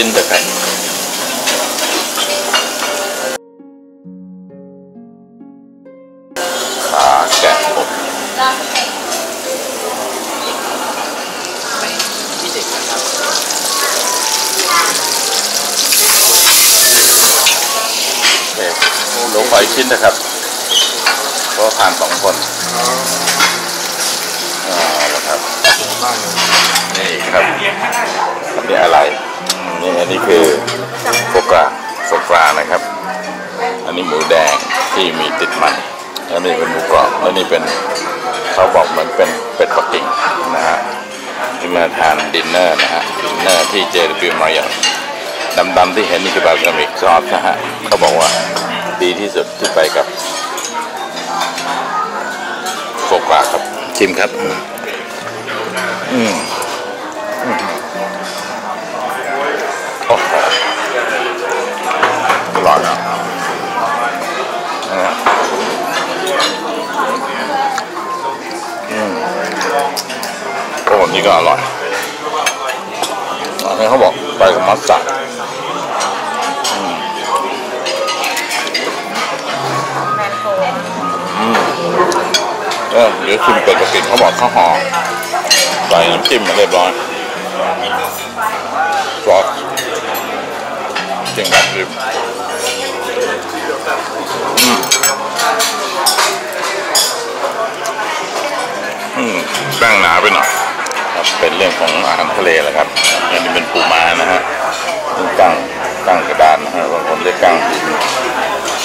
in the pan.หลงหอยชิ้นนะครับก็ทานสองคนแล้วครับนี่ครับนี่อะไรนี่อันนี้คือโฟกรานะครับอันนี้หมูแดงที่มีติดมันแล้วนี่เป็นหมูกรอบแล้วนี่เป็นเขาบอกเหมือนเป็นเป็ดปักกิ่งนะฮะที่มาทานดินเนอร์นะฮะดินเนอร์ที่เจริญมาอย่างดำๆที่เห็นนี่คือบาร์บีคิวซอสนะฮะเขาบอกว่าดีที่สุดที่ไปกับโฟกราครับชิมครับโอ้โหอร่อยนะโอ้โหนี่ก็อร่อยอันนี้เขาบอกไปกับมัสตาร์ดหรือชิมเป็ดปักกิ่งเขาบอกข้าวหอมใส่น้ำจิ้มมาเรียบร้อยซอสเจ๋งแบบริบแป้งหนาไปหน่อยครับเป็นเรื่องของอาหารทะเลแหละครับอันนี้เป็นปูม้านะฮะเป็นกั้งกระดานนะฮะบางคนเรียกกั้ง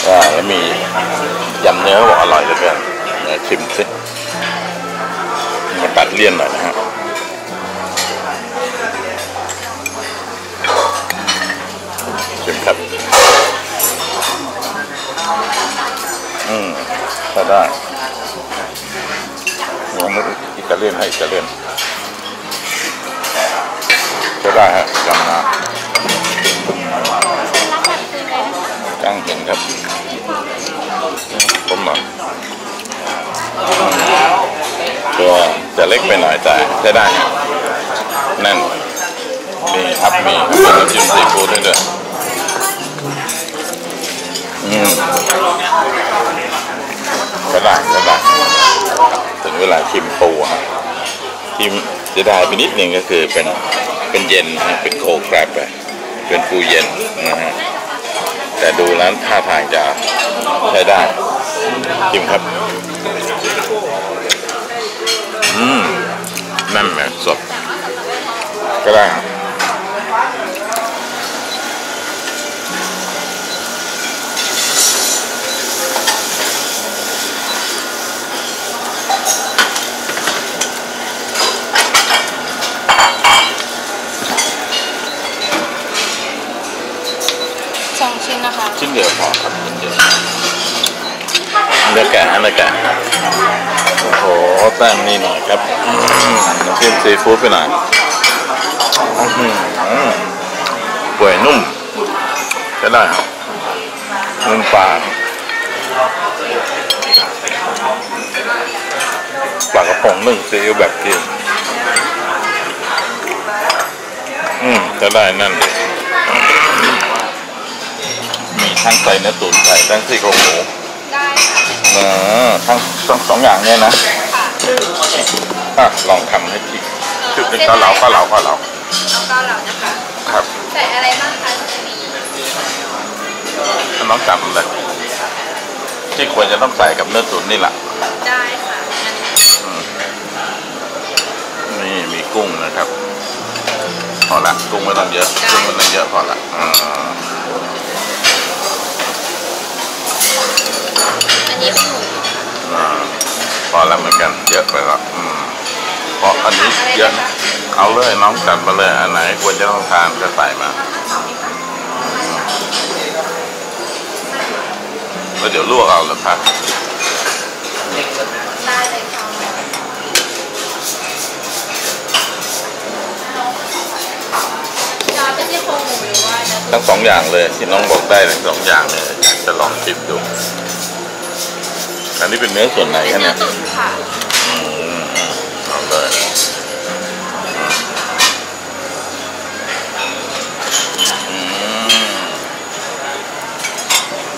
แล้วมียำเนื้อบอกอร่อยเหลือเกินชิมสิมาตัดเลี่ยนหน่อยนะฮะชิมครับถ้าได้ลองนึกอิตาเลียนให้อิตาเลียนก็ได้ฮะจำหน้าจ้างเห็นครับผมหน่อยตัวจะเล็กไปหน่อยแต่ใช้ได้นั่นมีครับมีน้ำจิ้มซีฟู้ดด้วยก็ได้ถึงเวลาชิมปูครับชิมจะได้ไปนิดหนึ่งก็คือเป็นเย็นนะเป็นโคกราบไปเป็นปูเย็นนะฮะแต่ดูแล้วท่าทางจะใช้ได้ชิมครับนั่นแหละสดก็ได้สองชิ้นนะคะชิ้นเดียวพอครับชิ้นเดียวเนื้อแกะโอ้โหแต้มนี่หน่อยครับน้ำจิ้มซีฟู้ดไปหน่อยป่วยนุ่มก็ได้ครับนุ่มปลากกระป๋องนึ่งซีอิ๊วแบบจีนก็ได้นั่นเลยมีทั้งใส่เนื้อตุ๋นใส่ทั้งซี่โครงหมูทั้งสองอย่างเนี่ยนะลองทำให้ทีชุดนึงก็เหลานะคะครับใส่อะไรบ้างคะจะมีน้องจับเลยที่ควรจะต้องใส่กับเนื้อตุ๋นนี่แหละได้ค่ะนี่มีกุ้งนะครับพอละกุ้งไม่ต้องเยอะกุ้งไม่ต้องเยอะพอละอันนี้พอแล้วเหมือนกันเยอะไปหรอกเพราะอันนี้เยอะเอาเลยน้องจัดมาเลยอันไหนควรจะต้องทานก็ใส่มาแล้วเดี๋ยวลวกเอาเลยครับได้เลยค่ะทั้งสองอย่างเลยที่น้องบอกได้ทั้งสองอย่างเลยจะลองชิมดูอันนี้เป็นเนื้อส่วนไหนคะเนี่ยเอาเลย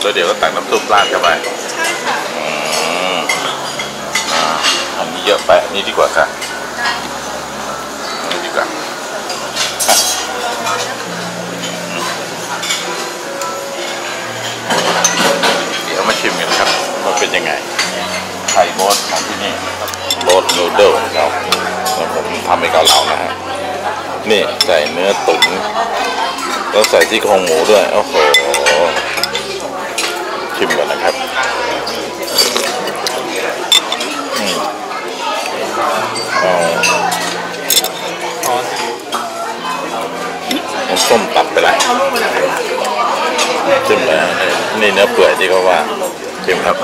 แล้วเดี๋ยวก็ตักน้ำซุปราดเข้าไปใช่ค่ะอันนี้เยอะไปนี่ดีกว่าค่ะนี่ดีกว่าเดี๋ยวมาชิมกันครับว่าเป็นยังไงไข่โบ๊ทของที่นี่โบ๊ทนูเดิลเราผมทำให้กับเรานะฮะนี่ใส่เนื้อตุ๋นแล้วใส่ที่โครงหมูด้วยโอ้โหชิมก่อนนะครับเอาส้มตับไปเลยจิ้มเลยนี่เนื้อเปื่อยที่เขาว่าจิ้มครับ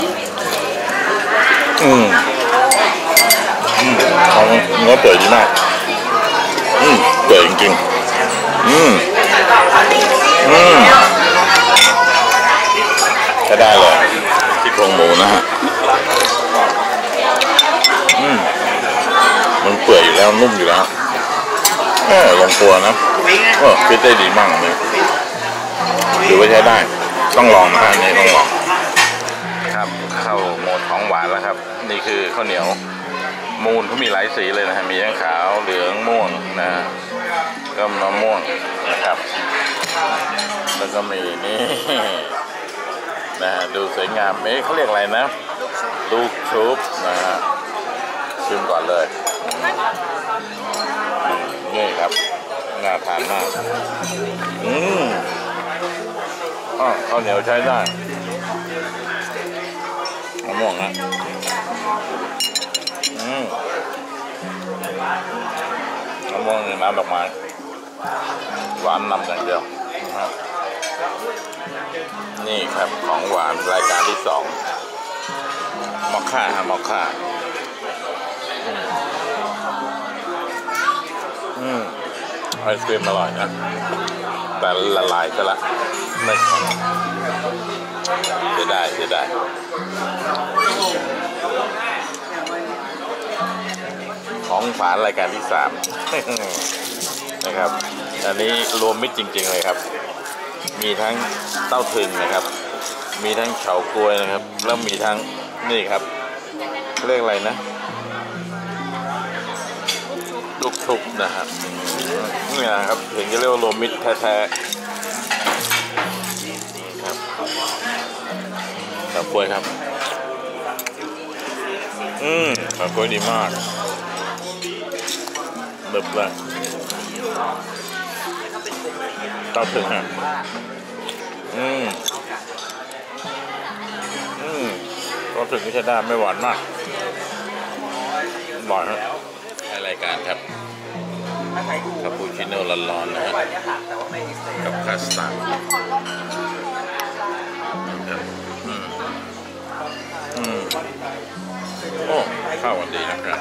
ของเนื้อเปื่อยดีมากเปื่อยจริงๆก็ได้เลยที่โครงหมูนะฮะมันเปื่อยอยู่แล้วนุ่มอยู่แล้วลงตัวนะคิดได้ดีมากเลยหรือว่าใช้ได้ต้องลองนะฮะนี่ต้องลองครับข้าวโหมดของหวานแล้วครับนี่คือข้าวเหนียวมูนเขามีหลายสีเลยนะฮะมีทั้งขาวเหลืองม่วงนะก็น้ำม่วงนะครับแล้วก็มีนี่นะดูสวยงามเขาเรียกอะไรนะลูกชุบนะฮะชิมก่อนเลยนี่ครับน่าทานมากข้าวเหนียวใช้ได้น้ำม่วงนะน้ำม่วงในน้ำดอกไม้หวานนำอย่างเดียวนะครับนี่ครับของหวานรายการที่สองมอคค่าฮะมอคค่าไอศกรีมอร่อยนะแต่ละลายซะละไม่จะได้ของฝานรายการที่สาม นะครับอันนี้รวมมิตรจริงๆเลยครับมีทั้งเต้าถึงนะครับมีทั้งเฉาก๊วยนะครับแล้วมีทั้งนี่ครับเรียกอะไรนะลูกชุบนะครับนี่นะครับถึงจะเรียกว่ารวมมิตรแท้ๆครับเฉาก๊วยครับเฉาก๊วยดีมากเลิศเลยต้องถึงฮะต้องถึงก็ใช้ได้ไม่หวานมากหวานฮะรายการครับคาปูชิโน่ร้อนๆนะฮะกับคัสตาร์ดโอ้เข้ากันดีนะครับ